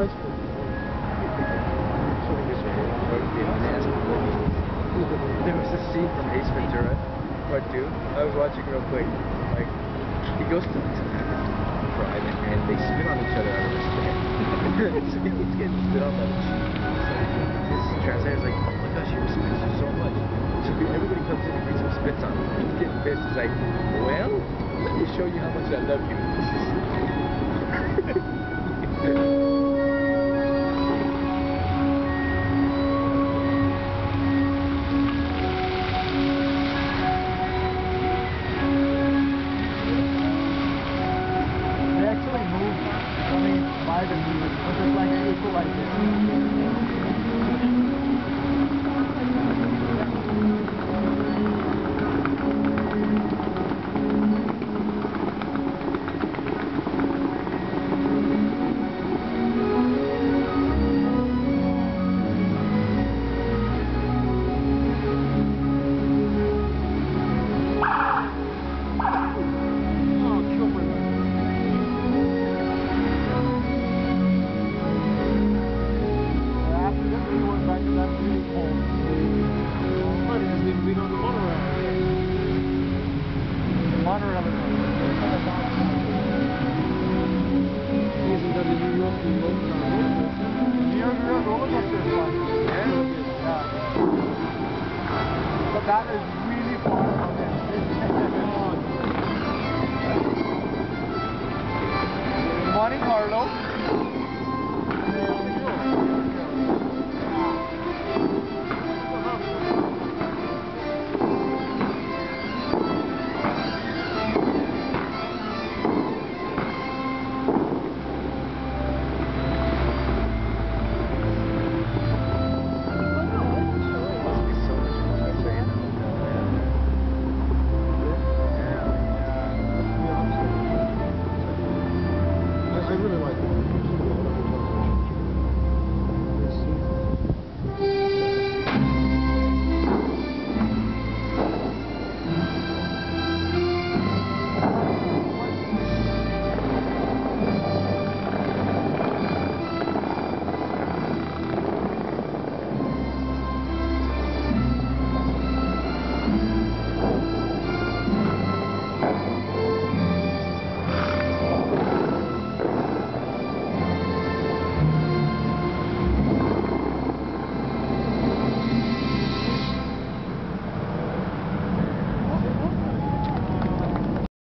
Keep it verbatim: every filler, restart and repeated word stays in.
There was a scene from Ace Ventura, part two. I was watching real quick. Like, he goes to private and they spit on each other out of respect. So he keeps getting spit on by the cheek. His translator's like, oh my gosh, he respects you so much. So everybody comes in and gets some spits on him. He's getting pissed. He's like, well, let me show you how much I love you. But there's like people like this. That is really far from it. Good morning, Harlow.